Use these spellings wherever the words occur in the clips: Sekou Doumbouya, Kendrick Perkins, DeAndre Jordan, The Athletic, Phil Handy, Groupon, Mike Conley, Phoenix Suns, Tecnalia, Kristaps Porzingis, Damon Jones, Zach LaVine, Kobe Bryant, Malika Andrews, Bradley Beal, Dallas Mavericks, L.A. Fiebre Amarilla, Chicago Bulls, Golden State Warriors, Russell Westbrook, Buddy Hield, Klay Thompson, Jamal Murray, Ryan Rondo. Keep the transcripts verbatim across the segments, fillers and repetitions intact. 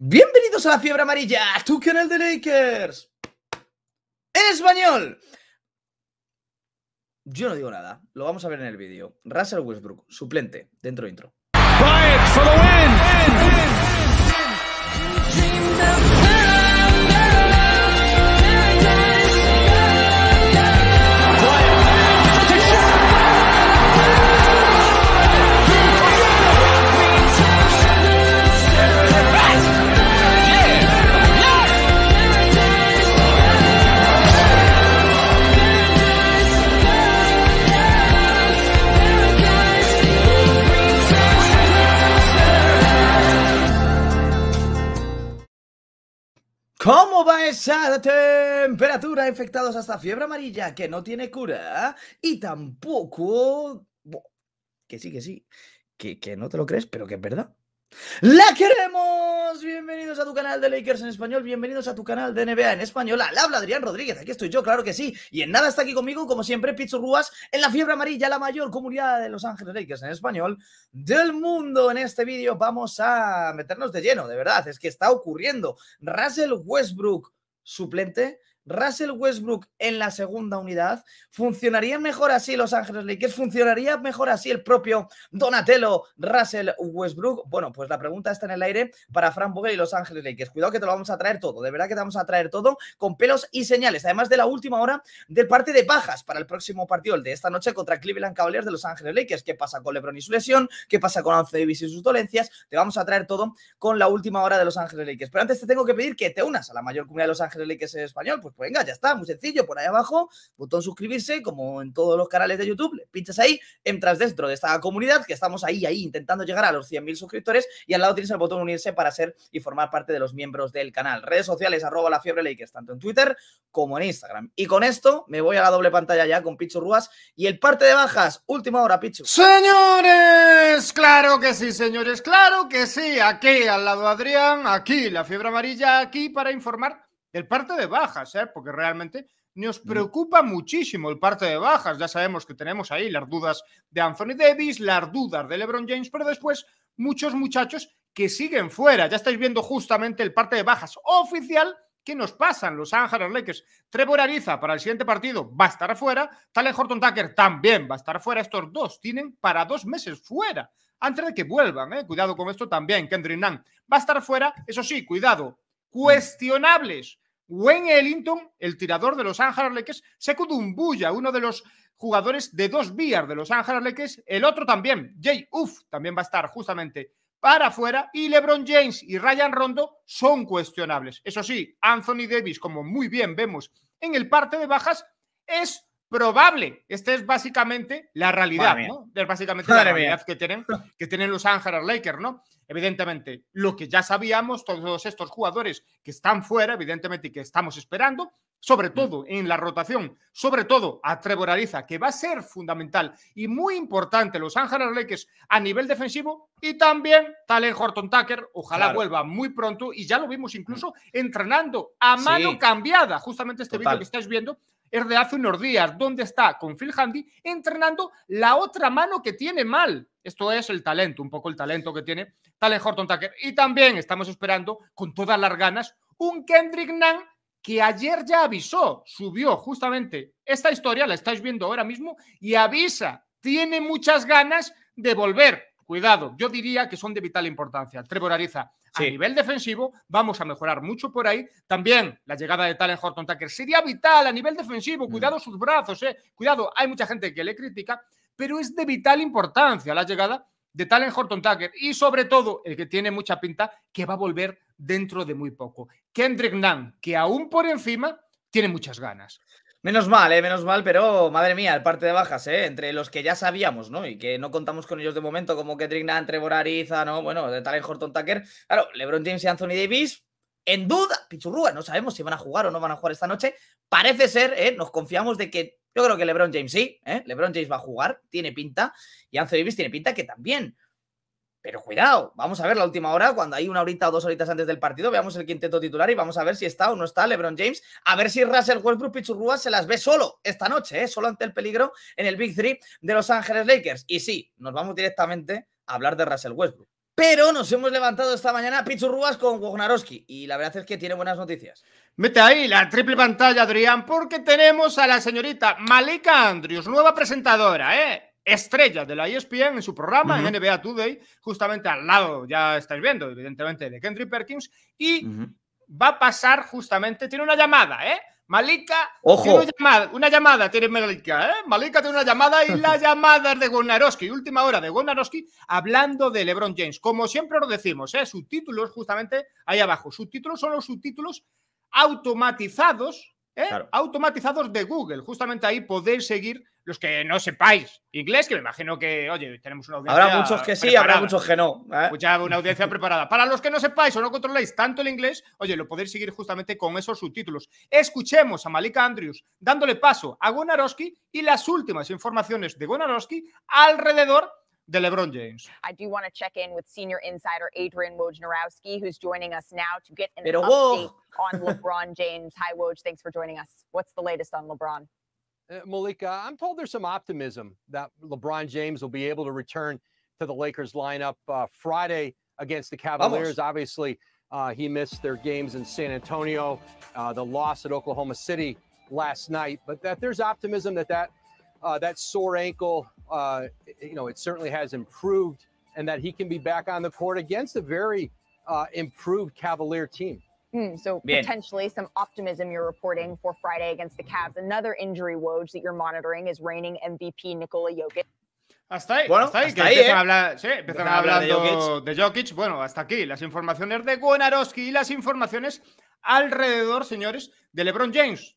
Bienvenidos a La Fiebre Amarilla, tu canal de Lakers en español. Yo no digo nada, lo vamos a ver en el vídeo. Russell Westbrook, suplente, dentro intro. Bryant for the win. ¿Cómo va esa temperatura? Infectados hasta fiebre amarilla que no tiene cura y tampoco... Que sí, que sí, que, que no te lo crees, pero que es verdad. ¡La queremos! Bienvenidos a tu canal de Lakers en español, bienvenidos a tu canal de N B A en español. Al habla Adrián Rodríguez, aquí estoy yo, claro que sí. Y en nada está aquí conmigo, como siempre, Pichu Ruas en La Fiebre Amarilla, la mayor comunidad de Los Ángeles Lakers en español del mundo. En este vídeo vamos a meternos de lleno, de verdad, es que está ocurriendo. Russell Westbrook, suplente. Russell Westbrook en la segunda unidad. ¿Funcionaría mejor así Los Ángeles Lakers? ¿Funcionaría mejor así el propio Donatello Russell Westbrook? Bueno, pues la pregunta está en el aire para Frank Vogel y Los Ángeles Lakers. Cuidado que te lo vamos a traer todo, de verdad que te vamos a traer todo con pelos y señales, además de la última hora del parte de bajas para el próximo partido, el de esta noche contra Cleveland Cavaliers de Los Ángeles Lakers. ¿Qué pasa con LeBron y su lesión? ¿Qué pasa con Anthony Davis y sus dolencias? Te vamos a traer todo con la última hora de Los Ángeles Lakers. Pero antes te tengo que pedir que te unas a la mayor comunidad de Los Ángeles Lakers en español. Pues venga, ya está, muy sencillo, por ahí abajo, botón suscribirse, como en todos los canales de YouTube, le pinchas ahí, entras dentro de esta comunidad, que estamos ahí, ahí, intentando llegar a los cien mil suscriptores, y al lado tienes el botón unirse para ser y formar parte de los miembros del canal. Redes sociales, arroba La Fiebre Lakers, tanto en Twitter como en Instagram. Y con esto me voy a la doble pantalla ya con Pichu Ruas y el parte de bajas, última hora, Pichu. ¡Señores! ¡Claro que sí, señores! ¡Claro que sí! Aquí, al lado de Adrián, aquí, La Fiebre Amarilla, aquí para informar el parte de bajas, ¿eh? Porque realmente nos preocupa muchísimo el parte de bajas. Ya sabemos que tenemos ahí las dudas de Anthony Davis, las dudas de LeBron James, pero después muchos muchachos que siguen fuera. Ya estáis viendo justamente el parte de bajas oficial que nos pasan Los Ángeles Lakers. Trevor Ariza para el siguiente partido va a estar fuera. Talen Horton Tucker también va a estar fuera. Estos dos tienen para dos meses fuera antes de que vuelvan, ¿eh? Cuidado con esto también. Kendrick Nunn va a estar fuera. Eso sí, cuidado. Cuestionables. Wayne Ellington, el tirador de Los Ángeles Lakers, Sekou Doumbouya, uno de los jugadores de dos vías de Los Ángeles Lakers, el otro también, Jay Uff, también va a estar justamente para afuera, y LeBron James y Ryan Rondo son cuestionables. Eso sí, Anthony Davis, como muy bien vemos en el parte de bajas, es probable. Esta es básicamente la realidad, ¿no? Es básicamente Madre la realidad mía. que tienen que tienen Los Ángeles Lakers, ¿no? Evidentemente, lo que ya sabíamos, todos estos jugadores que están fuera, evidentemente, y que estamos esperando, sobre todo en la rotación, sobre todo a Trevor Ariza, que va a ser fundamental y muy importante Los Ángeles Lakers a nivel defensivo, y también Talen Horton Tucker, ojalá claro. vuelva muy pronto, y ya lo vimos incluso entrenando a mano sí. cambiada, justamente este vídeo que estáis viendo, es de hace unos días, donde está con Phil Handy entrenando la otra mano que tiene mal. Esto es el talento, un poco el talento que tiene Talen Horton Tucker. Y también estamos esperando con todas las ganas un Kendrick Nunn que ayer ya avisó, subió justamente esta historia, la estáis viendo ahora mismo, y avisa, tiene muchas ganas de volver. Cuidado, yo diría que son de vital importancia. Trevor Ariza, sí. a nivel defensivo, vamos a mejorar mucho por ahí. También la llegada de Talen Horton Tucker sería vital a nivel defensivo. Cuidado mm. sus brazos, eh. Cuidado, hay mucha gente que le critica, pero es de vital importancia la llegada de Talen Horton Tucker. Y sobre todo, el que tiene mucha pinta, que va a volver dentro de muy poco. Kendrick Nunn, que aún por encima tiene muchas ganas. Menos mal, eh, menos mal, pero madre mía, el parte de bajas, eh, entre los que ya sabíamos, ¿no? Y que no contamos con ellos de momento, como Kendrick Nunn, Trevor Ariza, ¿no? Bueno, de Talen Horton Tucker. Claro, LeBron James y Anthony Davis, en duda, Pichurrúa, no sabemos si van a jugar o no van a jugar esta noche. Parece ser, eh, nos confiamos de que, yo creo que LeBron James sí, eh, LeBron James va a jugar, tiene pinta, y Anthony Davis tiene pinta que también. Pero cuidado, vamos a ver la última hora, cuando hay una horita o dos horitas antes del partido, veamos el quinteto titular y vamos a ver si está o no está LeBron James, a ver si Russell Westbrook, Pichu Ruas se las ve solo esta noche, ¿eh? Solo ante el peligro en el Big Three de Los Ángeles Lakers. Y sí, nos vamos directamente a hablar de Russell Westbrook. Pero nos hemos levantado esta mañana Pichu Ruas con Wojnarowski y la verdad es que tiene buenas noticias. Mete ahí la triple pantalla, Adrián, porque tenemos a la señorita Malika Andrews, nueva presentadora, ¿eh? Estrella de la E S P N en su programa, uh-huh. en N B A Today, justamente al lado, ya estáis viendo, evidentemente, de Kendrick Perkins, y uh-huh. va a pasar justamente, tiene una llamada, ¿eh? Malika, Ojo. Tiene una, llamada, una llamada tiene Malika, ¿eh? Malika tiene una llamada y la llamada es de Wojnarowski, última hora de Wojnarowski, hablando de LeBron James. Como siempre lo decimos, ¿eh? Subtítulos justamente ahí abajo. Subtítulos son los subtítulos automatizados, ¿eh? Claro. Automatizados de Google. Justamente ahí podéis seguir los que no sepáis inglés, que me imagino que, oye, tenemos una audiencia Habrá muchos que sí, preparada. Habrá muchos que no. ¿eh? Ya una audiencia preparada. Para los que no sepáis o no controláis tanto el inglés, oye, lo podéis seguir justamente con esos subtítulos. Escuchemos a Malika Andrews dándole paso a Wojnarowski y las últimas informaciones de Wojnarowski alrededor de LeBron James. Pero vos... Uh, Malika, I'm told there's some optimism that LeBron James will be able to return to the Lakers lineup uh, Friday against the Cavaliers. Vamos. Obviously, uh, he missed their games in San Antonio, uh, the loss at Oklahoma City last night. But that there's optimism that that, uh, that sore ankle, uh, you know, it certainly has improved and that he can be back on the court against a very uh, improved Cavalier team. Mm, so Bien. Potentially some optimism you're reporting for Friday against the Cavs. Another injury, Woj, that you're monitoring is reigning M V P Nikola Jokic. Hasta ahí, bueno, hasta ahí, hasta que ahí empiezan, eh. a hablar, sí, empiezan hablando de Jokic. de Jokic. Bueno, hasta aquí las informaciones de Wojnarowski y las informaciones alrededor, señores, de LeBron James.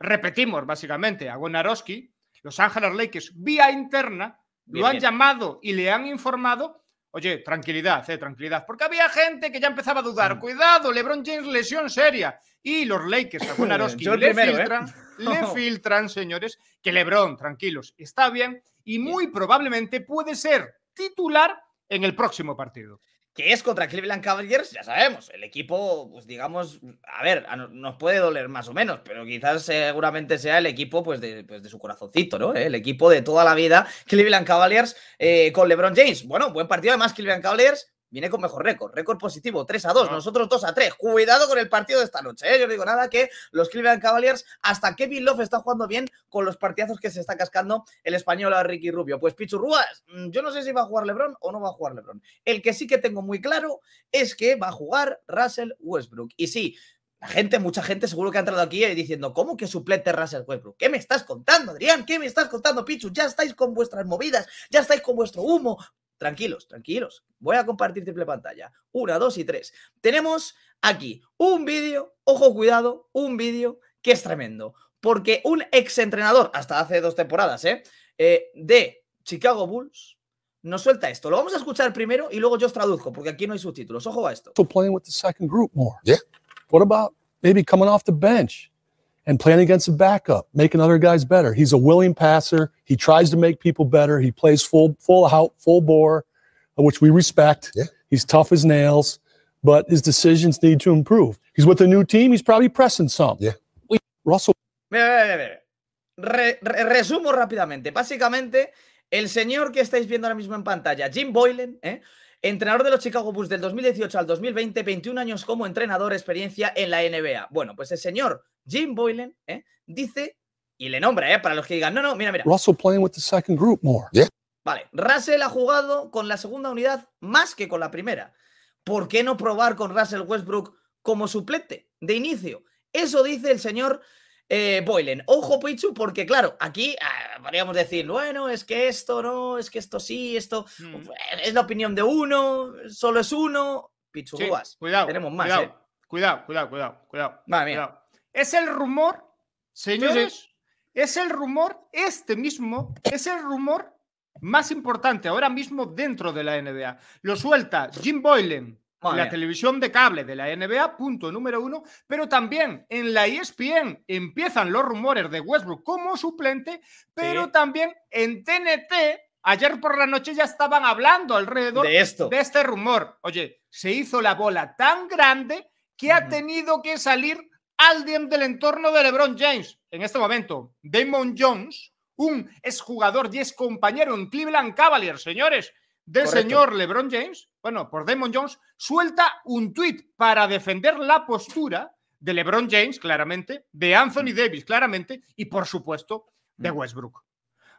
Repetimos, básicamente, a Wojnarowski, Los Ángeles Lakers, vía interna, bien, lo han bien. llamado y le han informado. Oye, tranquilidad, eh, tranquilidad. Porque había gente que ya empezaba a dudar. Cuidado, LeBron James, lesión seria. Y los Lakers, a Wojnarowski, le, primero, filtran, eh. le filtran, señores, que LeBron, tranquilos, está bien y muy probablemente puede ser titular en el próximo partido. Que es contra Cleveland Cavaliers, ya sabemos. El equipo, pues digamos, a ver, a no, nos puede doler más o menos, pero quizás seguramente sea el equipo pues de, pues, de su corazoncito, ¿no? ¿Eh? El equipo de toda la vida, Cleveland Cavaliers eh, con LeBron James. Bueno, buen partido. Además, Cleveland Cavaliers viene con mejor récord. Récord positivo, tres a dos. No. Nosotros dos a tres. Cuidado con el partido de esta noche, ¿eh? Yo no digo nada que los Cleveland Cavaliers, hasta Kevin Love está jugando bien con los partidazos que se está cascando el español a Ricky Rubio. Pues Pichu Ruas, yo no sé si va a jugar LeBron o no va a jugar LeBron. El que sí que tengo muy claro es que va a jugar Russell Westbrook. Y sí, la gente, mucha gente seguro que ha entrado aquí diciendo, ¿cómo que suplente Russell Westbrook? ¿Qué me estás contando, Adrián? ¿Qué me estás contando, Pichu? Ya estáis con vuestras movidas, ya estáis con vuestro humo. Tranquilos, tranquilos. Voy a compartir triple pantalla. Una, dos y tres. Tenemos aquí un vídeo, ojo, cuidado, un vídeo que es tremendo. Porque un exentrenador, hasta hace dos temporadas, ¿eh? Eh, de Chicago Bulls, nos suelta esto. Lo vamos a escuchar primero y luego yo os traduzco, porque aquí no hay subtítulos. Ojo a esto. So playing with the second group more. Yeah. What about maybe coming off the bench and playing against a backup, making other guys better. He's a willing passer. He tries to make people better. He plays full, full out, full bore, which we respect. Yeah. He's tough as nails, but his decisions need to improve. He's with a new team. He's probably pressing some. Yeah. We, Russell. Re, re, resumo rápidamente. Básicamente, el señor que estáis viendo ahora mismo en pantalla, Jim Boylen, ¿eh? Entrenador de los Chicago Bulls del dos mil dieciocho al dos mil veinte, veintiún años como entrenador, experiencia en la N B A. Bueno, pues el señor Jim Boylen eh, dice, y le nombra, eh, para los que digan, no, no, mira, mira. Russell playing with the second group more. Yeah. Vale, Russell ha jugado con la segunda unidad más que con la primera. ¿Por qué no probar con Russell Westbrook como suplente de inicio? Eso dice el señor eh, Boylen. Ojo, Pichu, porque claro, aquí ah, podríamos decir, bueno, es que esto no, es que esto sí, esto mm. es la opinión de uno, solo es uno. Pichu, sí, cuidado, tenemos más, cuidado, eh. cuidado, cuidado, cuidado, cuidado. Madre mía. Cuidado. Es el rumor, señores, sí, sí. es el rumor, este mismo, es el rumor más importante ahora mismo dentro de la N B A. Lo suelta Jim Boylen, en la televisión de cable de la N B A, punto número uno, pero también en la E S P N empiezan los rumores de Westbrook como suplente, pero sí. también en T N T, ayer por la noche ya estaban hablando alrededor de, esto. de este rumor. Oye, se hizo la bola tan grande que uh-huh. ha tenido que salir alguien del entorno de LeBron James. En este momento, Damon Jones, un exjugador y excompañero en Cleveland Cavaliers, señores, del Correcto. señor LeBron James, bueno, por Damon Jones, suelta un tuit para defender la postura de LeBron James, claramente, de Anthony Davis, claramente, y por supuesto, de Westbrook.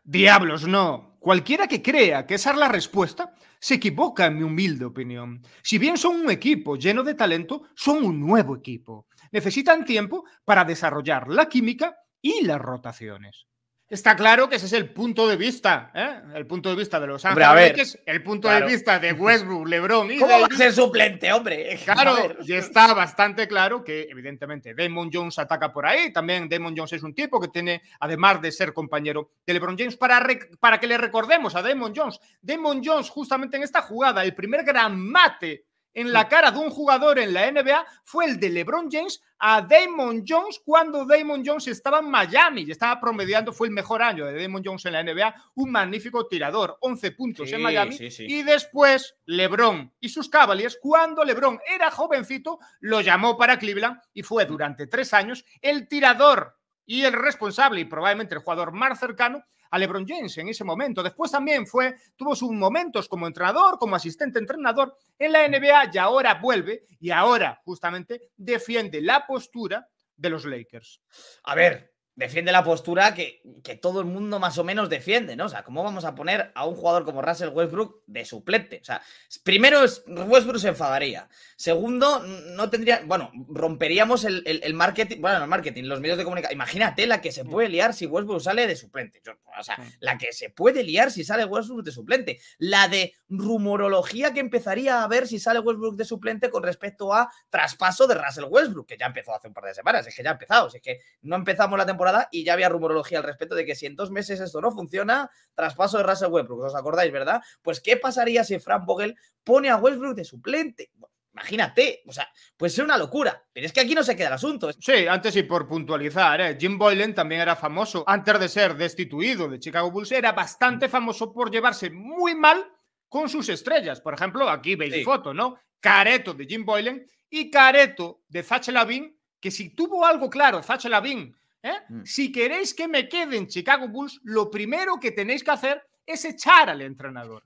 Diablos, no. Cualquiera que crea que esa es la respuesta se equivoca, en mi humilde opinión. Si bien son un equipo lleno de talento, son un nuevo equipo. Necesitan tiempo para desarrollar la química y las rotaciones. Está claro que ese es el punto de vista, ¿eh? El punto de vista de Los Ángeles Lakers, el punto claro. de vista de Westbrook, LeBron y... ¿Cómo va a ser suplente, hombre? Claro, y está bastante claro que, evidentemente, Damon Jones ataca por ahí. También Damon Jones es un tipo que tiene, además de ser compañero de LeBron James, para, para que le recordemos a Damon Jones. Damon Jones, justamente en esta jugada, el primer gran mate en la cara de un jugador en la N B A fue el de LeBron James a Damon Jones cuando Damon Jones estaba en Miami y estaba promediando, fue el mejor año de Damon Jones en la N B A, un magnífico tirador, once puntos sí, en Miami, sí, sí. Y después LeBron y sus Cavaliers, cuando LeBron era jovencito, lo llamó para Cleveland y fue durante tres años el tirador y el responsable y probablemente el jugador más cercano a LeBron James en ese momento. Después también fue, tuvo sus momentos como entrenador, como asistente entrenador en la N B A y ahora vuelve y ahora justamente defiende la postura de los Lakers. A ver, defiende la postura que, que todo el mundo más o menos defiende, ¿no? O sea, ¿cómo vamos a poner a un jugador como Russell Westbrook de suplente? O sea, primero Westbrook se enfadaría. Segundo, no tendría... Bueno, romperíamos el, el, el marketing... Bueno, no el marketing, los medios de comunicación. Imagínate la que se puede liar si Westbrook sale de suplente. Yo, o sea, la que se puede liar si sale Westbrook de suplente. La de rumorología que empezaría a haber si sale Westbrook de suplente con respecto a traspaso de Russell Westbrook, que ya empezó hace un par de semanas. Es que ya ha empezado. Es que no empezamos la temporada y ya había rumorología al respecto de que si en dos meses esto no funciona, traspaso de Russell Westbrook. ¿Os acordáis, verdad? Pues, ¿qué pasaría si Frank Vogel pone a Westbrook de suplente? Bueno, imagínate, o sea, puede ser una locura. Pero es que aquí no se queda el asunto. Sí, antes y por puntualizar, ¿eh? Jim Boylen también era famoso. Antes de ser destituido de Chicago Bulls, era bastante famoso por llevarse muy mal con sus estrellas. Por ejemplo, aquí veis sí. foto, ¿no? Careto de Jim Boylen y careto de Zach LaVine, que si tuvo algo claro, Zach LaVine... ¿Eh? Mm. Si queréis que me quede en Chicago Bulls, lo primero que tenéis que hacer es echar al entrenador.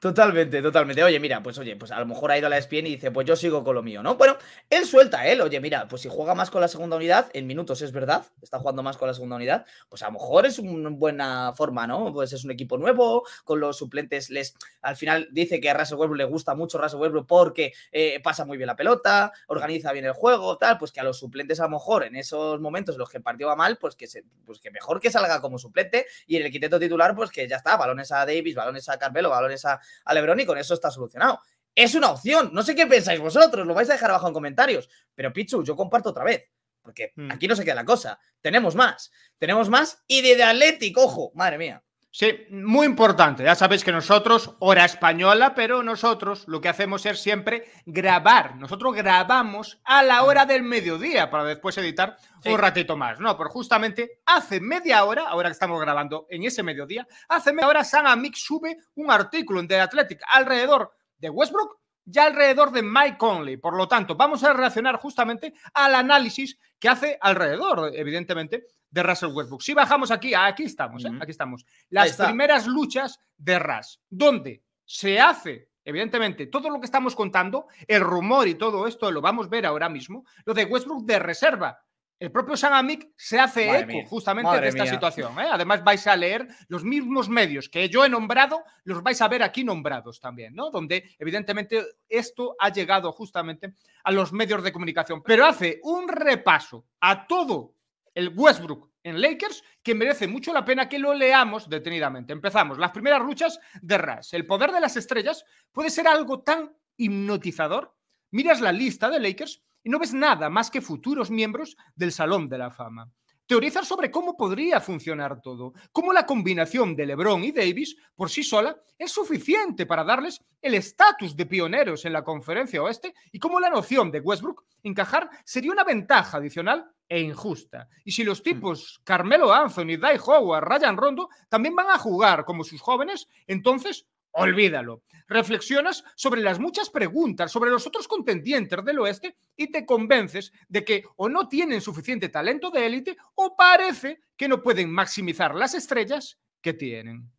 Totalmente, totalmente. Oye, mira, pues oye, pues a lo mejor ha ido a la E S P N y dice, pues yo sigo con lo mío, ¿no? Bueno, él suelta él, oye, mira, pues si juega más con la segunda unidad, en minutos es verdad, está jugando más con la segunda unidad, pues a lo mejor es una buena forma, ¿no? Pues es un equipo nuevo, con los suplentes les... Al final dice que a Russell Westbrook le gusta mucho Russell Westbrook porque eh, pasa muy bien la pelota, organiza bien el juego, tal, pues que a los suplentes a lo mejor en esos momentos en los que partió va mal, pues que, se, pues que mejor que salga como suplente y en el quinteto titular, pues que ya está, balones a Davis, balones a Carmelo, balones a a LeBron y con eso está solucionado. Es una opción, no sé qué pensáis vosotros, lo vais a dejar abajo en comentarios, pero Pichu, yo comparto otra vez, porque mm. aquí no se queda la cosa, tenemos más, tenemos más y de The Athletic, ojo, madre mía. Sí, muy importante, ya sabéis que nosotros, hora española, pero nosotros lo que hacemos es siempre grabar, nosotros grabamos a la hora del mediodía para después editar sí. un ratito más, no, pero justamente hace media hora, ahora que estamos grabando en ese mediodía, hace media hora Sam Amick sube un artículo en The Athletic alrededor de Westbrook y alrededor de Mike Conley, por lo tanto vamos a reaccionar justamente al análisis que hace alrededor, evidentemente, de Russell Westbrook. Si bajamos aquí, aquí estamos, ¿eh? Aquí estamos. Las primeras luchas de Russ, donde se hace, evidentemente, todo lo que estamos contando, el rumor y todo esto, lo vamos a ver ahora mismo, lo de Westbrook de reserva. El propio Sam Amick se hace Madre eco mía. justamente Madre de esta mía. situación, ¿eh? Además vais a leer los mismos medios que yo he nombrado, los vais a ver aquí nombrados también, ¿no? Donde evidentemente esto ha llegado justamente a los medios de comunicación. Pero hace un repaso a todo el Westbrook en Lakers, que merece mucho la pena que lo leamos detenidamente. Empezamos. Las primeras luchas de Russ. El poder de las estrellas puede ser algo tan hipnotizador. Miras la lista de Lakers y no ves nada más que futuros miembros del Salón de la Fama. Teorizar sobre cómo podría funcionar todo, cómo la combinación de LeBron y Davis por sí sola es suficiente para darles el estatus de pioneros en la Conferencia Oeste y cómo la noción de Westbrook encajar sería una ventaja adicional e injusta. Y si los tipos Carmelo Anthony, Dwight Howard, Ryan Rondo también van a jugar como sus jóvenes, entonces... olvídalo. Reflexionas sobre las muchas preguntas sobre los otros contendientes del oeste y te convences de que o no tienen suficiente talento de élite o parece que no pueden maximizar las estrellas que tienen.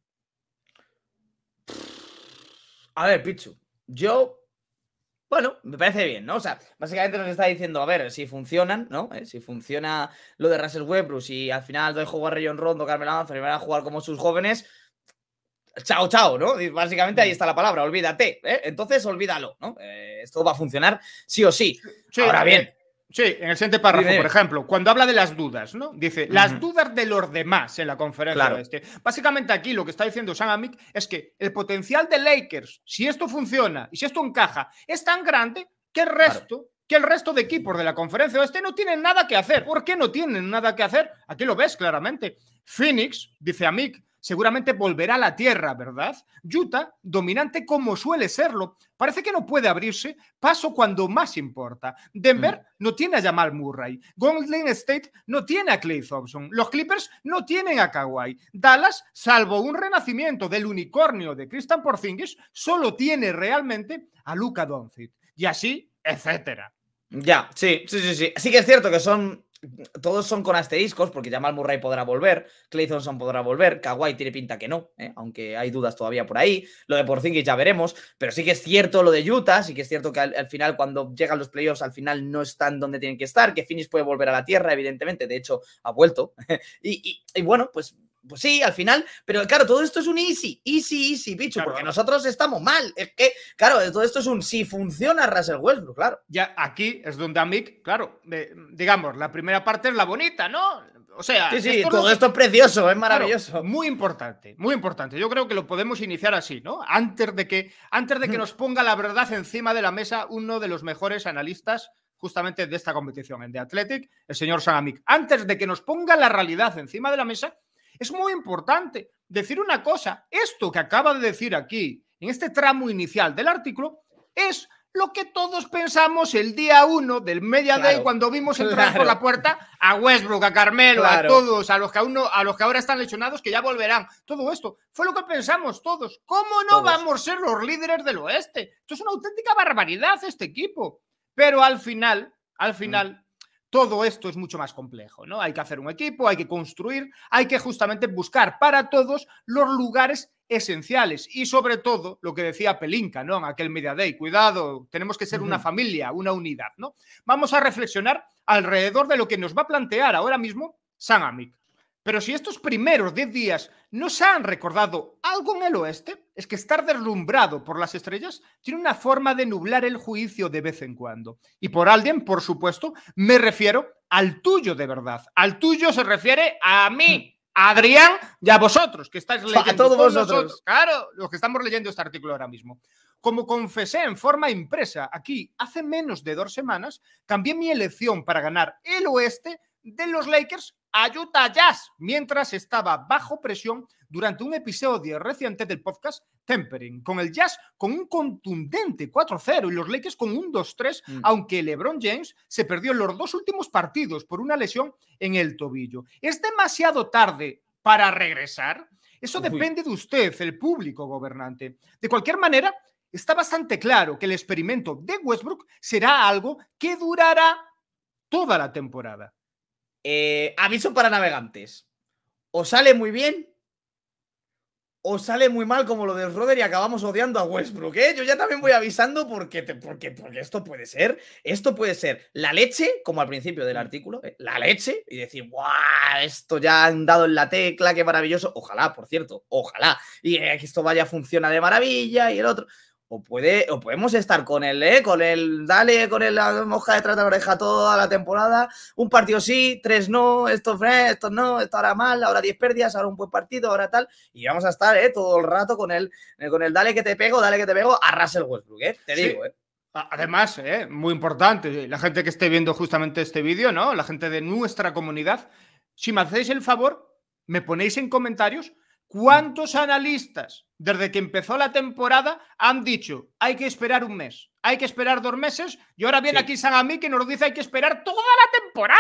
A ver, Pichu, yo, bueno, me parece bien, ¿no? O sea, básicamente nos está diciendo, a ver, si funcionan, ¿no? ¿Eh? Si funciona lo de Russell Westbrook, si al final doy juego a Rayon Rondo, Carmelo Anthony, van a jugar como sus jóvenes, chao, chao, ¿no? Básicamente ahí está la palabra, olvídate, ¿eh? Entonces olvídalo, ¿no? Eh, esto va a funcionar sí o sí. Sí, ahora bien. Sí, en el siguiente párrafo, por ejemplo, cuando habla de las dudas, ¿no? Dice, las dudas de los demás en la conferencia. Claro. Este. Básicamente aquí lo que está diciendo Sam Amick es que el potencial de Lakers, si esto funciona y si esto encaja, es tan grande que el resto... Claro. que el resto de equipos de la conferencia oeste no tienen nada que hacer. ¿Por qué no tienen nada que hacer? Aquí lo ves claramente. Phoenix, dice Amick, seguramente volverá a la tierra, ¿verdad? Utah, dominante como suele serlo, parece que no puede abrirse paso cuando más importa. Denver mm. no tiene a Jamal Murray. Golden State no tiene a Klay Thompson. Los Clippers no tienen a Kawhi. Dallas, salvo un renacimiento del unicornio de Kristaps Porzingis, solo tiene realmente a Luka Doncic. Y así, etcétera. Ya, sí, sí, sí, sí. Sí que es cierto que son... Todos son con asteriscos, porque Jamal Murray podrá volver, Klay Thompson podrá volver, Kawhi tiene pinta que no, ¿eh? Aunque hay dudas todavía por ahí, lo de Porzingis ya veremos, pero sí que es cierto lo de Utah, sí que es cierto que al, al final cuando llegan los playoffs al final no están donde tienen que estar, que Phoenix puede volver a la tierra, evidentemente, de hecho ha vuelto, y, y, y bueno, pues... Pues sí, al final, pero claro, todo esto es un easy, easy, easy, bicho, claro, porque nosotros estamos mal. Es que, claro, todo esto es un si funciona Russell Westbrook, claro. Ya aquí es donde Amick, claro, eh, digamos, la primera parte es la bonita, ¿no? O sea, sí, sí, esto todo lo... esto es precioso, es maravilloso. Claro, muy importante, muy importante. Yo creo que lo podemos iniciar así, ¿no? Antes de que, antes de que nos ponga la verdad encima de la mesa uno de los mejores analistas justamente de esta competición, en The Athletic, el señor Sam Amick. Antes de que nos ponga la realidad encima de la mesa, es muy importante decir una cosa. Esto que acaba de decir aquí, en este tramo inicial del artículo, es lo que todos pensamos el día uno del media claro, day cuando vimos entrar claro. por la puerta a Westbrook, a Carmelo, claro. a todos, a los, que aún no, a los que ahora están lesionados, que ya volverán. Todo esto fue lo que pensamos todos. ¿Cómo no todos. vamos a ser los líderes del oeste? Esto es una auténtica barbaridad, este equipo. Pero al final, al final... Mm. Todo esto es mucho más complejo, ¿no? Hay que hacer un equipo, hay que construir, hay que justamente buscar para todos los lugares esenciales y sobre todo lo que decía Pelinka, ¿no? En aquel media day, cuidado, tenemos que ser una familia, una unidad, ¿no? Vamos a reflexionar alrededor de lo que nos va a plantear ahora mismo Sam Amick. Pero si estos primeros diez días nos han recordado algo en el oeste, es que estar deslumbrado por las estrellas tiene una forma de nublar el juicio de vez en cuando. Y por alguien, por supuesto, me refiero al tuyo de verdad. Al tuyo se refiere a mí, a Adrián y a vosotros, que estáis leyendo. A todos vosotros. Nosotros, claro, los que estamos leyendo este artículo ahora mismo. Como confesé en forma impresa aquí hace menos de dos semanas, cambié mi elección para ganar el oeste de los Lakers a Utah Jazz, mientras estaba bajo presión durante un episodio reciente del podcast Tempering, con el Jazz con un contundente cuatro cero y los Lakers con un dos tres, mm. aunque LeBron James se perdió los dos últimos partidos por una lesión en el tobillo. ¿Es demasiado tarde para regresar? Eso depende de usted, el público gobernante. De cualquier manera, está bastante claro que el experimento de Westbrook será algo que durará toda la temporada. Eh, aviso para navegantes. O sale muy bien o sale muy mal como lo del Roder y acabamos odiando a Westbrook, ¿eh? Yo ya también voy avisando porque, te, porque, porque esto puede ser, esto puede ser la leche, como al principio del artículo, ¿eh? La leche y decir, ¡guau! Esto ya han dado en la tecla, qué maravilloso. Ojalá, por cierto, ojalá. Y eh, que esto vaya, funciona de maravilla y el otro... O, puede, o podemos estar con el, ¿eh? Con el, dale, con el, la mosca detrás de la oreja toda la temporada. Un partido sí, tres no, estos eh, esto no, esto ahora mal, ahora diez pérdidas, ahora un buen partido, ahora tal. Y vamos a estar eh, todo el rato con el, con el dale que te pego, dale que te pego a Russell Westbrook, ¿eh? Te sí. digo, ¿eh? Además, eh, muy importante, la gente que esté viendo justamente este vídeo, ¿no? La gente de nuestra comunidad, si me hacéis el favor, me ponéis en comentarios cuántos analistas desde que empezó la temporada han dicho hay que esperar un mes, hay que esperar dos meses y ahora viene sí. aquí Sam Amick que nos dice hay que esperar toda la temporada.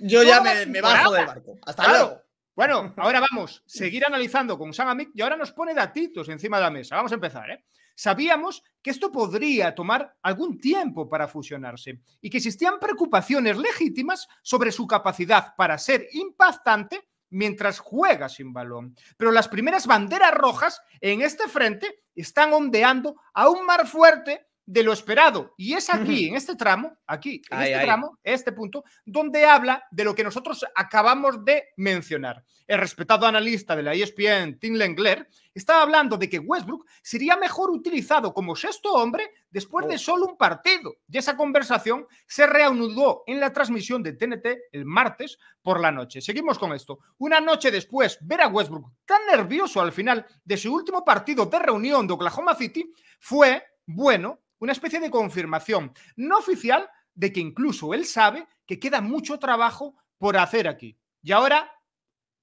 Yo ya me, temporada. me bajo del barco. Hasta claro. luego. Bueno, ahora vamos a seguir analizando con Sam Amick y ahora nos pone datitos encima de la mesa. Vamos a empezar, ¿eh? Sabíamos que esto podría tomar algún tiempo para fusionarse y que existían preocupaciones legítimas sobre su capacidad para ser impactante mientras juega sin balón. Pero las primeras banderas rojas en este frente están ondeando aún más fuerte de lo esperado. Y es aquí, en este tramo, aquí, en ay, este ay. tramo, este punto, donde habla de lo que nosotros acabamos de mencionar. El respetado analista de la E S P N, Tim Lengler, estaba hablando de que Westbrook sería mejor utilizado como sexto hombre después oh. de solo un partido. Y esa conversación se reanudó en la transmisión de T N T el martes por la noche. Seguimos con esto. Una noche después, ver a Westbrook tan nervioso al final de su último partido de reunión de Oklahoma City fue, bueno, una especie de confirmación no oficial de que incluso él sabe que queda mucho trabajo por hacer aquí. Y ahora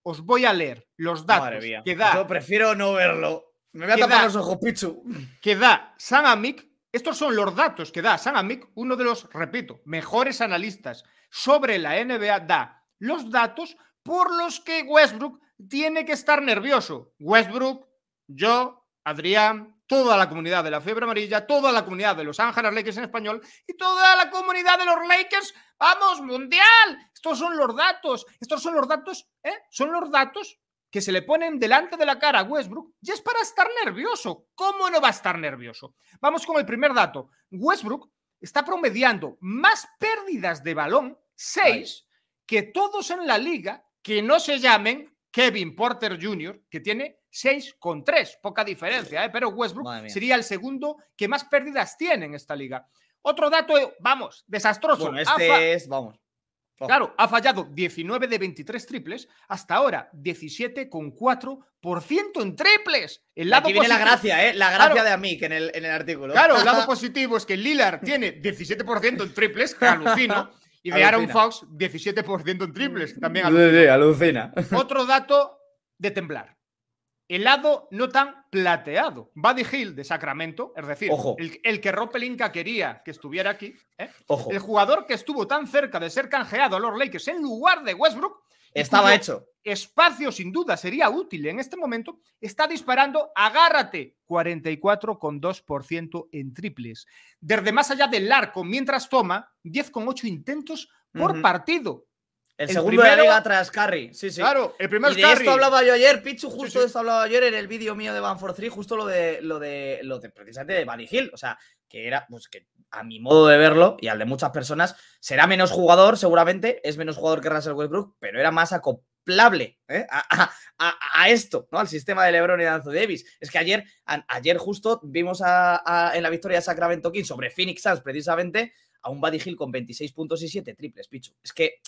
os voy a leer los datos que da... Yo prefiero no verlo. Me voy a tapar da, los ojos, Pichu. Que da Sam Amick. Estos son los datos que da Sam Amick, uno de los, repito, mejores analistas sobre la N B A. Da los datos por los que Westbrook tiene que estar nervioso. Westbrook, yo, Adrián, toda la comunidad de la Fiebre Amarilla, toda la comunidad de Los Ángeles Lakers en español y toda la comunidad de los Lakers, ¡vamos, mundial! Estos son los datos, estos son los datos, ¿eh? Son los datos que se le ponen delante de la cara a Westbrook y es para estar nervioso. ¿Cómo no va a estar nervioso? Vamos con el primer dato. Westbrook está promediando más pérdidas de balón, seis, que todos en la liga que no se llamen Kevin Porter junior, que tiene seis con tres, poca diferencia, ¿eh? Pero Westbrook sería el segundo que más pérdidas tiene en esta liga. Otro dato, vamos, desastroso. Bueno, este es, vamos. Oh. Claro, ha fallado diecinueve de veintitrés triples, hasta ahora diecisiete con cuatro por ciento en triples. El lado Aquí viene positivo, la gracia, ¿eh? La gracia claro, de Amick en el, en el artículo. Claro, el lado positivo es que Lillard tiene diecisiete por ciento en triples, que alucino. Y de Aaron Fox, diecisiete por ciento en triples, que también alucina. Sí, sí, alucina. Otro dato de temblar. El lado no tan plateado. Buddy Hield de Sacramento, es decir, el, el que Rob Pelinka quería que estuviera aquí, ¿eh? Ojo. El jugador que estuvo tan cerca de ser canjeado a los Lakers en lugar de Westbrook. Estaba hecho. Espacio, sin duda, sería útil en este momento. Está disparando, agárrate, cuarenta y cuatro con dos por ciento en triples. Desde más allá del arco, mientras toma diez con ocho intentos por uh-huh. partido. El, el segundo primero, de la liga tras Curry. Sí, sí. Claro, el primero es Curry. Y de esto hablaba yo ayer, Pichu, justo sí, sí. de esto hablaba ayer en el vídeo mío de Van for Three, justo lo de, lo de, lo de precisamente de Buddy Hield. O sea, que era, pues que a mi modo de verlo y al de muchas personas, será menos jugador seguramente, es menos jugador que Russell Westbrook, pero era más acoplable, ¿eh? a, a, a esto, ¿no? Al sistema de LeBron y de Anthony Davis. Es que ayer, a, ayer justo vimos a, a, en la victoria de Sacramento Kings sobre Phoenix Suns precisamente a un Buddy Hield con veintiséis puntos y siete triples, Pichu. Es que...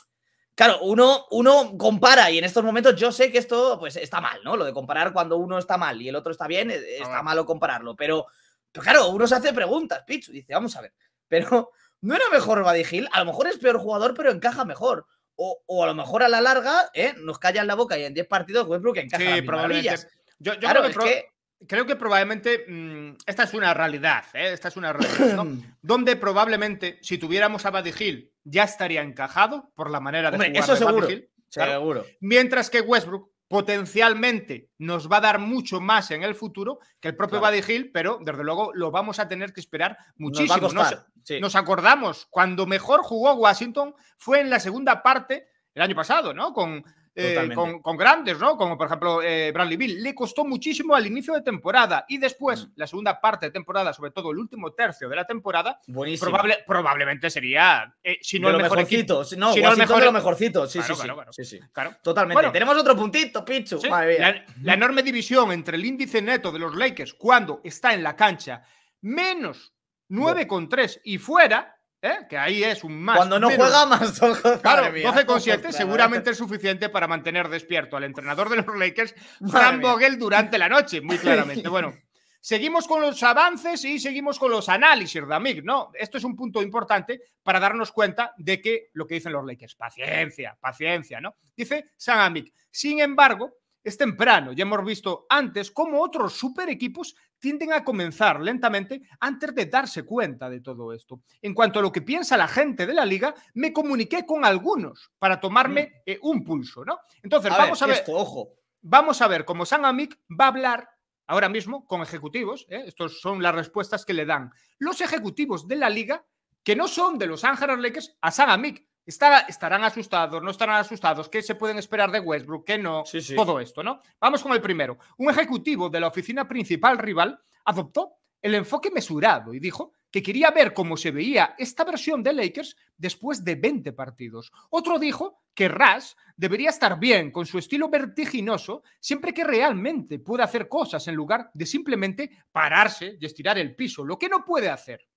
Claro, uno, uno compara y en estos momentos yo sé que esto pues está mal, ¿no? Lo de comparar cuando uno está mal y el otro está bien, está malo compararlo. Pero, pero claro, uno se hace preguntas, Pichu. Dice, vamos a ver, pero ¿no era mejor Buddy Hield? A lo mejor es peor jugador, pero encaja mejor. O, o a lo mejor a la larga, ¿eh? Nos callan la boca y en diez partidos Westbrook encaja sí, las mismas probablemente. Yo, yo claro, creo que, pro que... creo que probablemente mmm, esta es una realidad, ¿eh? Esta es una realidad, ¿no? Donde probablemente si tuviéramos a Buddy Hield ya estaría encajado por la manera de Hombre, jugar. Eso seguro, Hill, claro. seguro. Mientras que Westbrook potencialmente nos va a dar mucho más en el futuro que el propio claro. Buddy Hield, pero desde luego lo vamos a tener que esperar muchísimo. Nos, nos, sí. nos acordamos, cuando mejor jugó Washington fue en la segunda parte el año pasado, ¿no? Con, eh, con, con grandes, ¿no? Como por ejemplo eh, Bradley Beal. Le costó muchísimo al inicio de temporada y después, mm. la segunda parte de temporada, sobre todo el último tercio de la temporada, probable, probablemente sería, eh, si no de el mejor equipo. No, si no el mejor... de lo mejorcito. Sí, claro, sí, claro, claro. sí, sí. Claro. Totalmente. Bueno, tenemos otro puntito, Pichu. Sí, Madre mía. La, la enorme división entre el índice neto de los Lakers cuando está en la cancha menos nueve con tres y fuera... ¿Eh? Que ahí es un más. Cuando no menos. Juega más. Claro, doce con siete seguramente es suficiente para mantener despierto al entrenador de los Lakers, Frank Vogel, durante la noche, muy claramente. Bueno, seguimos con los avances y seguimos con los análisis de Amick, ¿no? Esto es un punto importante para darnos cuenta de que lo que dicen los Lakers, paciencia, paciencia, ¿no? Dice Sam Amick. Sin embargo, es temprano, ya hemos visto antes cómo otros super equipos tienden a comenzar lentamente antes de darse cuenta de todo esto. En cuanto a lo que piensa la gente de la liga, me comuniqué con algunos para tomarme eh, un pulso, ¿no? Entonces, a vamos ver, a ver. Esto, ojo. Vamos a ver cómo Sam Amick va a hablar ahora mismo con ejecutivos. ¿eh? Estas son las respuestas que le dan los ejecutivos de la liga, que no son de Los Ángeles Lakers, a Sam Amick. Estará, ¿Estarán asustados? ¿No estarán asustados? ¿Qué se pueden esperar de Westbrook? ¿Qué no? Sí, sí. Todo esto, ¿no? Vamos con el primero. Un ejecutivo de la oficina principal rival adoptó el enfoque mesurado y dijo que quería ver cómo se veía esta versión de Lakers después de veinte partidos. Otro dijo que Ras debería estar bien con su estilo vertiginoso siempre que realmente pueda hacer cosas en lugar de simplemente pararse y estirar el piso, lo que no puede hacer.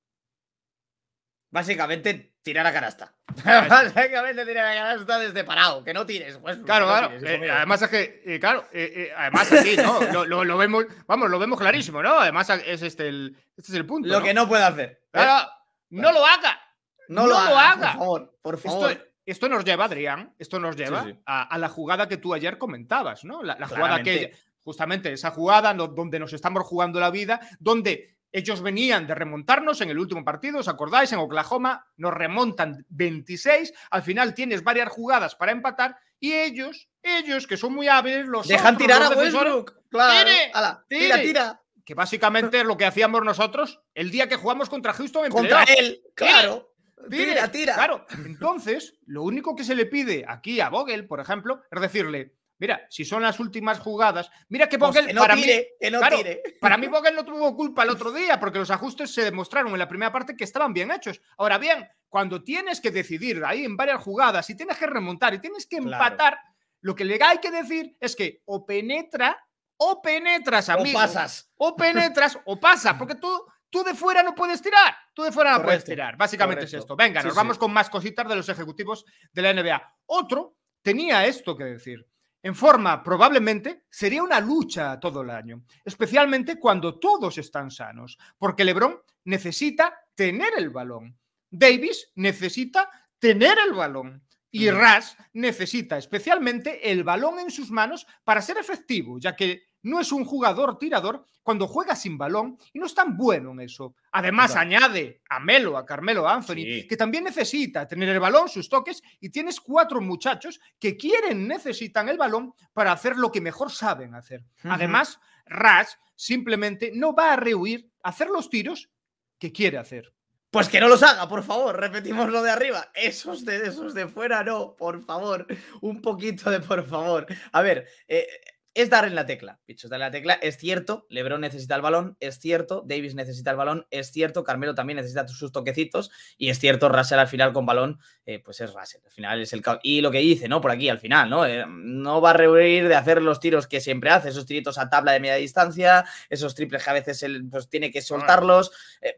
Básicamente tirar a canasta. Básicamente tirar a canasta desde parado, que no tires. Pues, claro, no claro. Tires, eh, además es que, eh, claro, eh, eh, además aquí, ¿no? lo, lo, lo vemos, vamos, lo vemos clarísimo, ¿no? Además es este el, este es el punto. Lo ¿no? que no puede hacer. Claro, ¿eh? No lo haga. No, no lo, haga, lo haga. Por favor, por favor. Esto, esto nos lleva, Adrián, esto nos lleva sí, sí. A, a la jugada que tú ayer comentabas, ¿no? La, la jugada aquella, justamente esa jugada donde nos estamos jugando la vida, donde... Ellos venían de remontarnos en el último partido, ¿os acordáis? En Oklahoma nos remontan veintiséis, al final tienes varias jugadas para empatar y ellos, ellos que son muy hábiles, los dejan otros, tirar los a Westbrook. Claro, tire, ala, tira, tire. tira. Que básicamente es lo que hacíamos nosotros el día que jugamos contra Houston en contra playoff. él, claro. Tire, tira, tira. Claro. Entonces, lo único que se le pide aquí a Vogel, por ejemplo, es decirle: mira, si son las últimas jugadas... Mira que Vogel... Pues que no para tire, mí, que no claro, tire. Para mí Vogel no tuvo culpa el otro día, porque los ajustes se demostraron en la primera parte que estaban bien hechos. Ahora bien, cuando tienes que decidir ahí en varias jugadas y tienes que remontar y tienes que empatar, claro. Lo que le hay que decir es que o penetra, o penetras, amigo. O pasas. O penetras, o pasas, porque tú... Tú de fuera no puedes tirar, tú de fuera no correcto, puedes tirar. Básicamente correcto. Es esto. Venga, nos sí, vamos sí. con más cositas de los ejecutivos de la N B A. Otro tenía esto que decir. En forma, probablemente, sería una lucha todo el año, especialmente cuando todos están sanos, porque LeBron necesita tener el balón, Davis necesita tener el balón y Ras necesita especialmente el balón en sus manos para ser efectivo, ya que no es un jugador tirador cuando juega sin balón y no es tan bueno en eso. Además, claro. añade a Melo, a Carmelo Anthony, sí. que también necesita tener el balón, sus toques, y tienes cuatro muchachos que quieren, necesitan el balón para hacer lo que mejor saben hacer. Uh-huh. Además, Ras simplemente no va a rehuir a hacer los tiros que quiere hacer. Pues que no los haga, por favor, repetimos lo de arriba. Esos de, esos de fuera no, por favor. Un poquito de por favor. A ver... Eh... Es dar en la tecla, bichos, dar en la tecla. Es cierto, LeBron necesita el balón, es cierto, Davis necesita el balón, es cierto, Carmelo también necesita sus toquecitos y es cierto, Russell al final con balón, eh, pues es Russell, al final es el... Y lo que dice, ¿no? Por aquí, al final, ¿no? Eh, no va a rehuir de hacer los tiros que siempre hace, esos tiritos a tabla de media distancia, esos triples que a veces él, pues, tiene que soltarlos... Eh,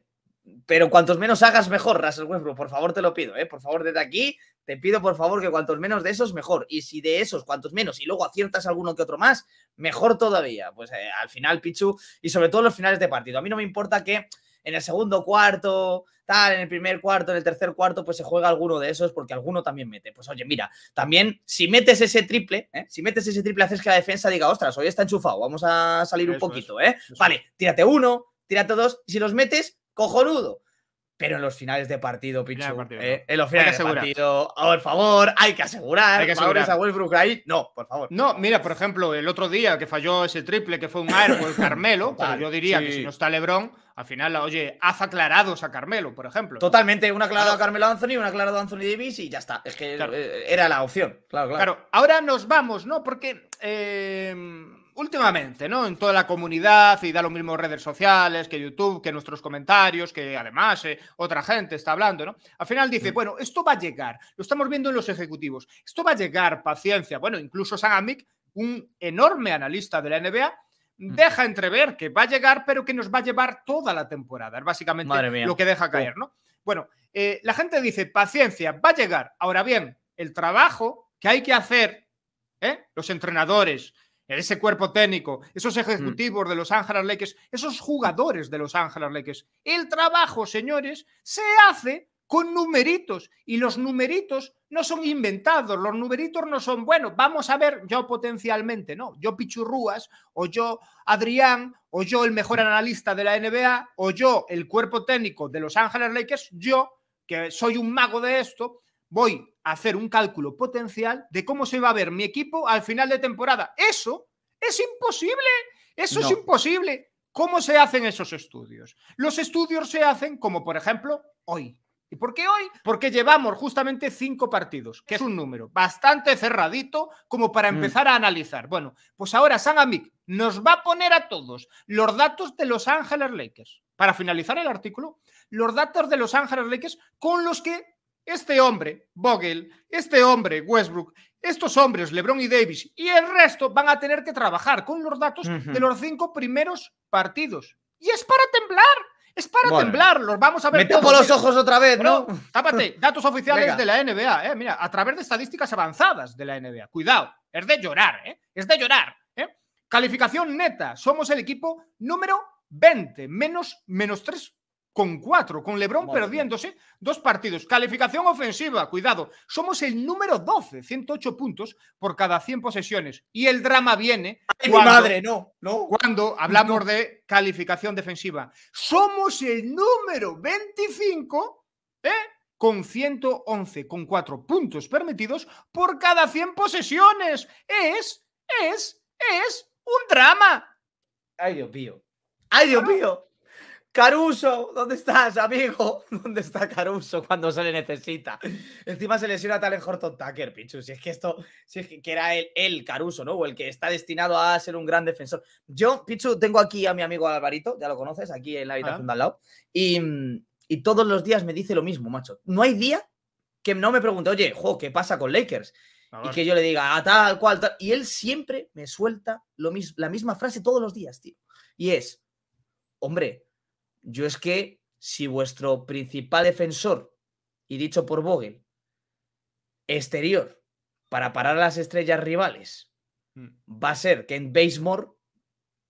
Pero cuantos menos hagas, mejor, Russell Westbrook. Por favor, te lo pido, ¿eh? Por favor, desde aquí te pido, por favor, que cuantos menos de esos, mejor. Y si de esos, cuantos menos, y luego aciertas alguno que otro más, mejor todavía. Pues eh, al final, Pichu, y sobre todo los finales de partido. A mí no me importa que en el segundo cuarto, tal, en el primer cuarto, en el tercer cuarto, pues se juega alguno de esos porque alguno también mete. Pues oye, mira, también si metes ese triple, ¿eh? Si metes ese triple, haces que la defensa diga, ostras, hoy está enchufado, vamos a salir eso, un poquito, ¿eh? Eso. Vale, tírate uno, tírate dos, y si los metes... cojonudo, pero en los finales de partido, Pichu, final de partido, eh, no. en los finales de partido, por favor, hay que asegurar, hay que asegurar a Westbrook ahí, no, por favor. No, mira, por ejemplo, el otro día que falló ese triple, que fue un aero el Carmelo, total, pero yo diría sí. que si no está LeBron, al final, oye, haz aclarados a Carmelo, por ejemplo. Totalmente, un aclarado claro. a Carmelo Anthony, un aclarado a Anthony Davis y ya está, es que claro. era la opción, claro, claro. Claro, ahora nos vamos, ¿no? Porque... Eh... últimamente, ¿no? En toda la comunidad y da lo mismo redes sociales que YouTube, que nuestros comentarios, que además eh, otra gente está hablando, ¿no? Al final dice, bueno, esto va a llegar, lo estamos viendo en los ejecutivos, esto va a llegar, paciencia. Bueno, incluso Sam Amick, un enorme analista de la N B A, deja entrever que va a llegar, pero que nos va a llevar toda la temporada. Es básicamente lo que deja caer, ¿no? Bueno, eh, la gente dice, paciencia, va a llegar. Ahora bien, el trabajo que hay que hacer, ¿eh? Los entrenadores... ese cuerpo técnico, esos ejecutivos mm. de Los Ángeles Lakers, esos jugadores de Los Ángeles Lakers. El trabajo, señores, se hace con numeritos y los numeritos no son inventados, los numeritos no son, bueno, vamos a ver, yo potencialmente, no, yo Pichu Ruas, o yo Adrián, o yo el mejor analista de la N B A, o yo el cuerpo técnico de Los Ángeles Lakers, yo, que soy un mago de esto, voy a hacer un cálculo potencial de cómo se va a ver mi equipo al final de temporada. Eso es imposible. Eso no. es imposible. ¿Cómo se hacen esos estudios? Los estudios se hacen como, por ejemplo, hoy. ¿Y por qué hoy? Porque llevamos justamente cinco partidos, que es un número bastante cerradito como para empezar mm. a analizar. Bueno, pues ahora Sam Amick nos va a poner a todos los datos de Los Ángeles Lakers. Para finalizar el artículo, los datos de Los Ángeles Lakers con los que este hombre, Vogel, este hombre, Westbrook, estos hombres, LeBron y Davis, y el resto van a tener que trabajar con los datos mm-hmm. de los cinco primeros partidos. Y es para temblar. Es para bueno, temblar, los vamos a ver. Me tapo los ojos otra vez, ¿no? Bueno, tápate, datos oficiales Venga. de la N B A, ¿eh? Mira, a través de estadísticas avanzadas de la N B A. Cuidado, es de llorar, ¿eh? Es de llorar, ¿eh? Calificación neta, somos el equipo número veinte, menos, menos tres con cuatro, con LeBron Madre. perdiéndose dos partidos. Calificación ofensiva, cuidado, somos el número doce, ciento ocho puntos por cada cien posesiones. Y el drama viene Ay, cuando, mi madre, no, no. cuando hablamos no. de calificación defensiva. Somos el número veinticinco, ¿eh? Con ciento once, con cuatro puntos permitidos por cada cien posesiones. Es, es, es un drama. Ay, Dios mío. Ay, Dios mío. Caruso, ¿dónde estás, amigo? ¿Dónde está Caruso cuando se le necesita? Encima se lesiona a Talen Horton Tucker, Pichu. Si es que esto, si es que era él, el Caruso, ¿no? O el que está destinado a ser un gran defensor. Yo, Pichu, tengo aquí a mi amigo Alvarito, ya lo conoces, aquí en la habitación ah. de al lado. Y, y todos los días me dice lo mismo, macho. No hay día que no me pregunte, oye, jo, ¿qué pasa con Lakers? Y que yo le diga, ah, tal, cual, tal. Y él siempre me suelta lo mis- la misma frase todos los días, tío. Y es, hombre... Yo es que si vuestro principal defensor, y dicho por Vogel, exterior, para parar a las estrellas rivales, mm. va a ser Kent Bazemore,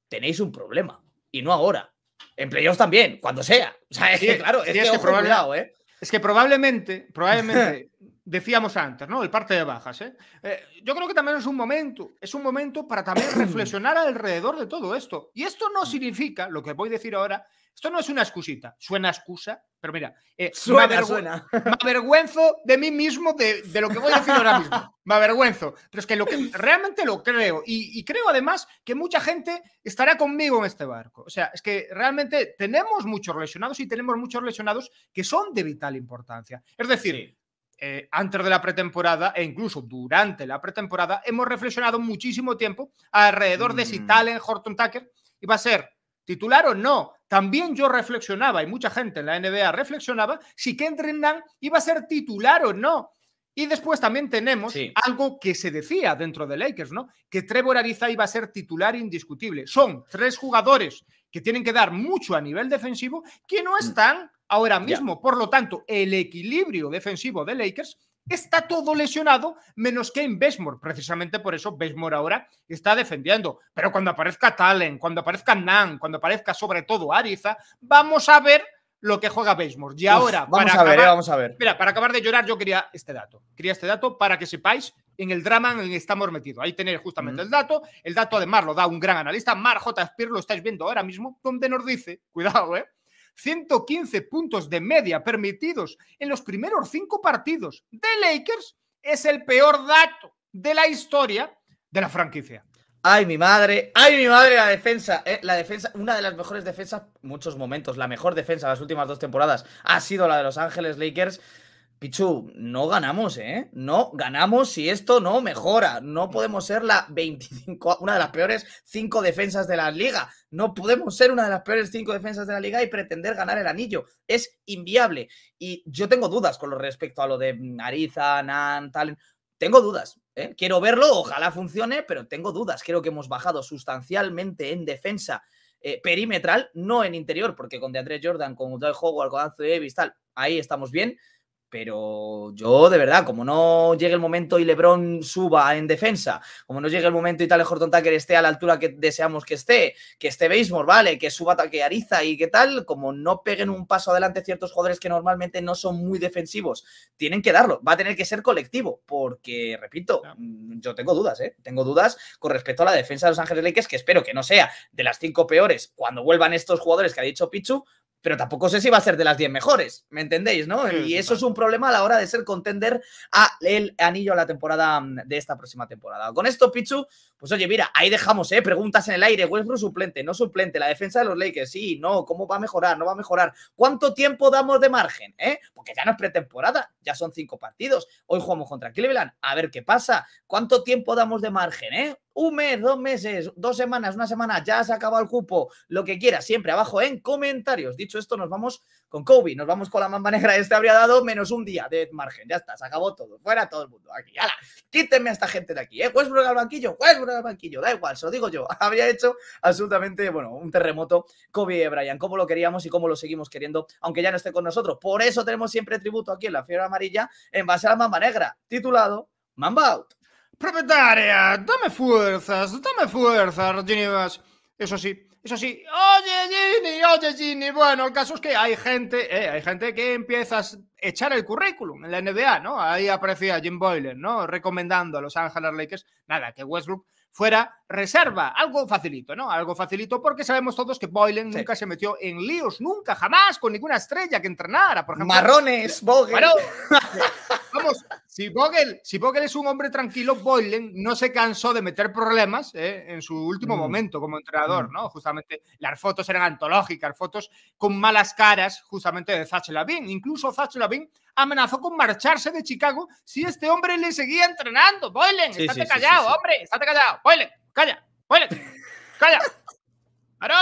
tenéis un problema. Y no ahora. En playoffs también, cuando sea. O sea, es sí, que claro, sí, este es, que probable, cuidado, ¿eh? es que probablemente, probablemente, decíamos antes, ¿no? El parte de bajas, ¿eh? Eh, yo creo que también es un momento, es un momento para también reflexionar alrededor de todo esto. Y esto no significa, lo que voy a decir ahora, esto no es una excusita, suena excusa, pero mira, eh, suena, me, avergü- suena. me avergüenzo de mí mismo de, de lo que voy a decir ahora mismo, me avergüenzo, pero es que, lo que realmente lo creo y, y creo además que mucha gente estará conmigo en este barco, o sea, es que realmente tenemos muchos lesionados y tenemos muchos lesionados que son de vital importancia, es decir... Sí. Eh, antes de la pretemporada e incluso durante la pretemporada hemos reflexionado muchísimo tiempo alrededor mm. de si Talen Horton Tucker iba a ser titular o no. También yo reflexionaba y mucha gente en la N B A reflexionaba si Kendrick Nunn iba a ser titular o no. Y después también tenemos sí. algo que se decía dentro de Lakers, ¿no? Que Trevor Ariza iba a ser titular indiscutible. Son tres jugadores que tienen que dar mucho a nivel defensivo que no están mm. ahora mismo, yeah. por lo tanto, el equilibrio defensivo de Lakers está todo lesionado, menos que en Bazemore. Precisamente por eso Bazemore ahora está defendiendo. Pero cuando aparezca Talen, cuando aparezca Nunn, cuando aparezca sobre todo Ariza, vamos a ver lo que juega Bazemore. Y Uf, ahora, vamos para a acabar, ver, vamos a ver. Mira, para acabar de llorar, yo quería este dato. Quería este dato para que sepáis en el drama en el que estamos metidos. Ahí tenéis justamente mm. el dato. El dato además lo da un gran analista, Mark J. Spear, lo estáis viendo ahora mismo, donde nos dice, cuidado, ¿eh? ciento quince puntos de media permitidos en los primeros cinco partidos de Lakers es el peor dato de la historia de la franquicia. ¡Ay, mi madre! ¡Ay, mi madre! La defensa, eh, la defensa, una de las mejores defensas, muchos momentos, la mejor defensa de las últimas dos temporadas ha sido la de Los Ángeles Lakers. Pichu, no ganamos, ¿eh? No ganamos si esto no mejora. No podemos ser la veinticinco, una de las peores cinco defensas de la liga. No podemos ser una de las peores cinco defensas de la liga y pretender ganar el anillo. Es inviable. Y yo tengo dudas con lo respecto a lo de Ariza, Nunn, Talen. Tengo dudas, ¿eh? Quiero verlo, ojalá funcione, pero tengo dudas. Creo que hemos bajado sustancialmente en defensa eh, perimetral, no en interior, porque con DeAndre Jordan, con Dwight Howard, con Anthony Davis, tal, ahí estamos bien. Pero yo, de verdad, como no llegue el momento y LeBron suba en defensa, como no llegue el momento y Talen Horton Tucker esté a la altura que deseamos que esté, que esté Bazemore, ¿vale? Que suba, que Ariza y que tal, como no peguen un paso adelante ciertos jugadores que normalmente no son muy defensivos, tienen que darlo. Va a tener que ser colectivo porque, repito, yo tengo dudas, ¿eh? Tengo dudas con respecto a la defensa de Los Ángeles Lakers, que espero que no sea de las cinco peores cuando vuelvan estos jugadores que ha dicho Pichu, pero tampoco sé si va a ser de las diez mejores, ¿me entendéis, no? Sí, y eso sí, es un problema a la hora de ser contender a el anillo a la temporada de esta próxima temporada. Con esto, Pichu, pues oye, mira, ahí dejamos, ¿eh? Preguntas en el aire, Westbrook suplente, no suplente, la defensa de los Lakers, sí, no, ¿cómo va a mejorar? ¿No va a mejorar? ¿Cuánto tiempo damos de margen, eh? Porque ya no es pretemporada, ya son cinco partidos, hoy jugamos contra Cleveland, a ver qué pasa, ¿cuánto tiempo damos de margen, eh? Un mes, dos meses, dos semanas, una semana, ya se acaba el cupo, lo que quiera, siempre abajo en comentarios. Dicho esto, nos vamos con Kobe, nos vamos con la mamba negra, este habría dado menos un día de margen, ya está, se acabó todo, fuera todo el mundo, aquí, ala, quítenme a esta gente de aquí, ¿eh? Westbrook al banquillo, Westbrook al banquillo, da igual, se lo digo yo, habría hecho absolutamente, bueno, un terremoto Kobe Bryant, como lo queríamos y cómo lo seguimos queriendo, aunque ya no esté con nosotros, por eso tenemos siempre tributo aquí en la Fiebre Amarilla, en base a la mamba negra, titulado Mamba Out. Propietaria, dame fuerzas, dame fuerzas, Ginny Buss. Eso sí, eso sí. Oye, Ginny, oye, Ginny. Bueno, el caso es que hay gente, eh, hay gente que empieza a echar el currículum en la N B A, ¿no? Ahí aparecía Jim Boylen, ¿no? Recomendando a Los Ángeles Lakers, nada, que Westbrook fuera reserva. Algo facilito, ¿no? Algo facilito porque sabemos todos que Boylen sí. nunca se metió en líos, nunca, jamás, con ninguna estrella que entrenara, por ejemplo. Marrones, Vogel. Bueno, vamos, si Vogel, si Vogel es un hombre tranquilo, Boylen no se cansó de meter problemas eh, en su último mm. momento como entrenador, mm. ¿no? Justamente las fotos eran antológicas, fotos con malas caras justamente de Zach LaVine. Incluso Zach LaVine amenazó con marcharse de Chicago si este hombre le seguía entrenando. Boylen, sí, estate sí, callado, sí, sí, sí. hombre, estate callado. Boylen, calla, Boylen, calla. ¡Paró!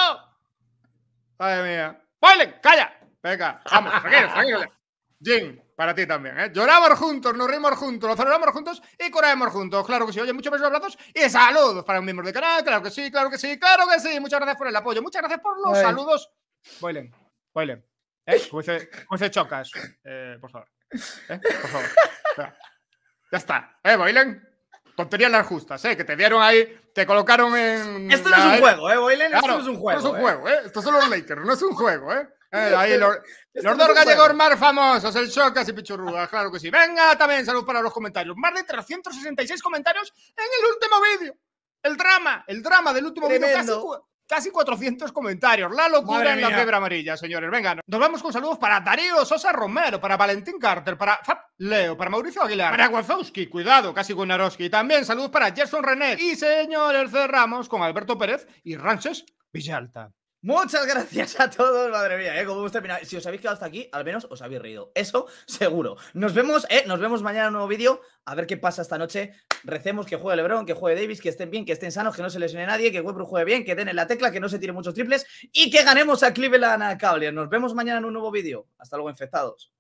¡Ay, mía! Boylen, calla. Venga, vamos, tranquilo, tranquilo. Jim, para ti también, ¿eh? Lloramos juntos, nos reímos juntos, lo celebramos juntos y corremos juntos. Claro que sí. Oye, muchos besos, abrazos y saludos para los miembros del canal. Claro que sí, claro que sí, claro que sí. Muchas gracias por el apoyo, muchas gracias por los Ay. saludos. Boylen, Boylen. ¿Eh? Como dice, como dice Chocas. Eh, por favor. ¿Eh? Por favor. Espera. Ya está. ¿Eh, Boylen? Tonterías las justas, ¿eh? Que te dieron ahí, te colocaron en... Esto no la... es un juego, ¿eh, Boylen? Claro, esto no es un juego, no es un juego, ¿eh? ¿eh? Estos son los Lakers, no es un juego, ¿eh? eh ahí los, los dos gallegos más famosos, el Chocas y Pichu Ruas, claro que sí. Venga, también salud para los comentarios. Más de trescientos sesenta y seis comentarios en el último vídeo. El drama, el drama del último vídeo. Casi, casi cuatrocientos comentarios. La locura Madre en mía. la Fiebre Amarilla, señores. Venga, nos vamos con saludos para Darío Sosa Romero, para Valentín Carter, para Fab Leo, para Mauricio Aguilar, para Wazowski, cuidado, casi Wojnarowski. También saludos para Gerson René. Y señores, cerramos con Alberto Pérez y Ranches Villalta. Muchas gracias a todos, madre mía, ¿eh? Como hemos terminado, si os habéis quedado hasta aquí, al menos os habéis reído, eso seguro. Nos vemos, ¿eh? Nos vemos mañana en un nuevo vídeo, a ver qué pasa esta noche. Recemos que juegue LeBron, que juegue Davis, que estén bien, que estén sanos, que no se lesione nadie, que Westbrook juegue bien, que den en la tecla, que no se tire muchos triples y que ganemos a Cleveland Cavaliers. Nos vemos mañana en un nuevo vídeo. Hasta luego, infectados.